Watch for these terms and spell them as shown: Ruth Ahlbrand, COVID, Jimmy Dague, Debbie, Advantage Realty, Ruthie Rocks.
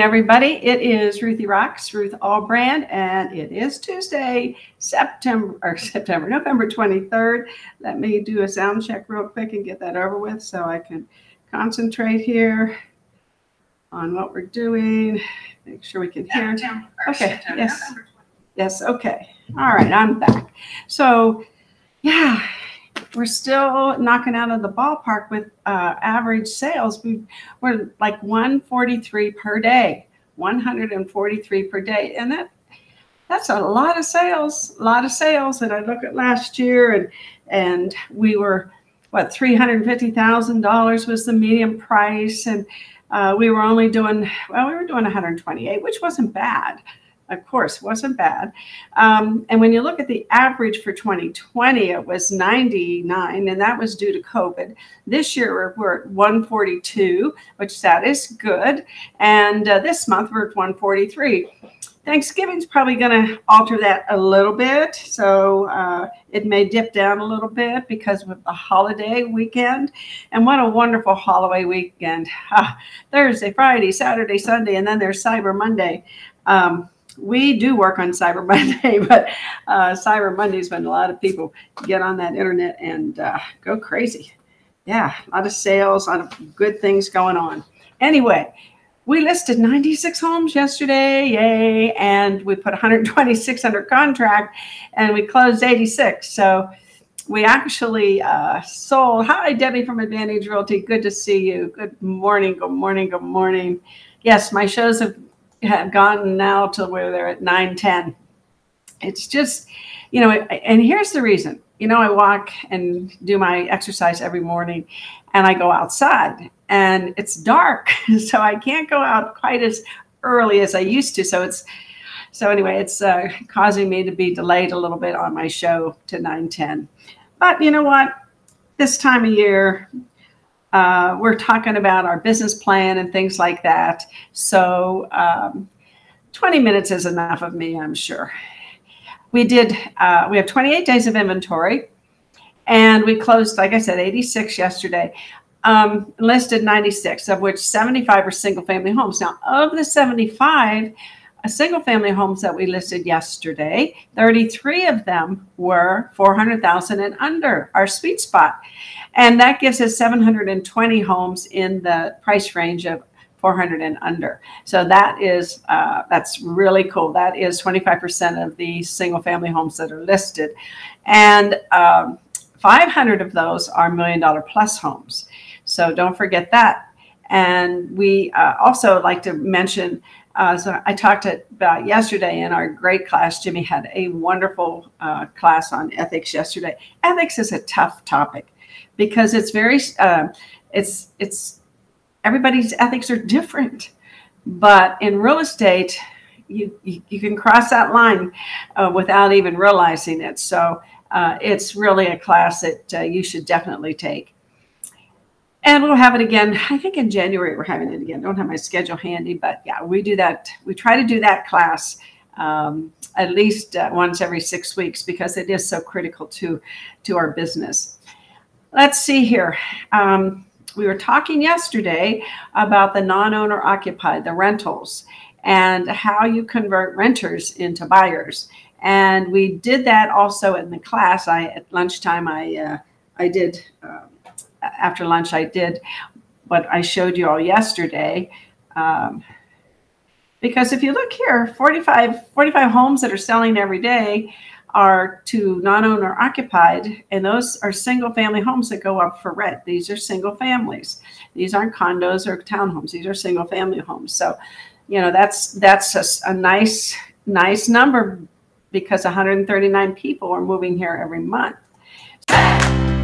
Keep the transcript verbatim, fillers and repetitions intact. Everybody, it is Ruthie Rocks, Ruth Ahlbrand, and it is Tuesday, September or September, November twenty-third. Let me do a sound check real quick and get that over with so I can concentrate here on what we're doing. Make sure we can hear. September, okay. September, yes. Yes. Okay. All right. I'm back. So, yeah. We're still knocking out of the ballpark with uh, average sales. We, we're like one forty-three per day, one hundred forty-three per day. And that that's a lot of sales, a lot of sales. And I look at last year and, and we were, what, three hundred fifty thousand dollars was the median price. And uh, we were only doing, well, we were doing one hundred twenty-eight, which wasn't bad. Of course, wasn't bad. Um, and when you look at the average for twenty twenty, it was ninety-nine, and that was due to COVID. This year, we're at one forty-two, which that is good. And uh, this month, we're at one forty-three. Thanksgiving's probably going to alter that a little bit. So uh, it may dip down a little bit because of the holiday weekend. And what a wonderful holiday weekend. Ah, Thursday, Friday, Saturday, Sunday, and then there's Cyber Monday. Um, We do work on Cyber Monday, but uh, Cyber Monday is when a lot of people get on that internet and uh, go crazy. Yeah, a lot of sales, a lot of good things going on. Anyway, we listed ninety-six homes yesterday, yay, and we put one hundred twenty-six under contract, and we closed eighty-six. So we actually uh, sold. Hi, Debbie from Advantage Realty. Good to see you. Good morning, good morning, good morning. Yes, my shows have have gone now till where they're at nine ten. It's just, you know, and here's the reason. You know, I walk and do my exercise every morning and I go outside and it's dark. So I can't go out quite as early as I used to. So it's, so anyway, it's uh, causing me to be delayed a little bit on my show to nine ten. But you know what? This time of year, Uh, we're talking about our business plan and things like that. So um, twenty minutes is enough of me, I'm sure. We did, uh, we have twenty-eight days of inventory and we closed, like I said, eighty-six yesterday, um, listed ninety-six, of which seventy-five are single family homes. Now of the seventy-five single family homes that we listed yesterday, thirty-three of them were four hundred thousand and under, our sweet spot. And that gives us seven hundred twenty homes in the price range of four hundred and under. So that is, uh, that's really cool. That is twenty-five percent of the single family homes that are listed. And um, five hundred of those are million dollar plus homes. So don't forget that. And we uh, also like to mention, Uh, so I talked about yesterday in our great class. Jimmy had a wonderful uh, class on ethics yesterday. Ethics is a tough topic because it's very, uh, it's, it's, everybody's ethics are different. But in real estate, you, you, you can cross that line uh, without even realizing it. So uh, it's really a class that uh, you should definitely take. And we'll have it again, I think in January we're having it again. Don't have my schedule handy, but yeah, we do that. We try to do that class um, at least uh, once every six weeks because it is so critical to, to our business. Let's see here. Um, we were talking yesterday about the non-owner occupied, the rentals, and how you convert renters into buyers. And we did that also in the class. I, at lunchtime, I, uh, I did... Uh, After lunch, I did what I showed you all yesterday. Um, because if you look here, forty-five homes that are selling every day are to non-owner occupied. And those are single family homes that go up for rent. These are single families. These aren't condos or townhomes. These are single family homes. So, you know, that's that's a, a nice, nice number because one hundred thirty-nine people are moving here every month. So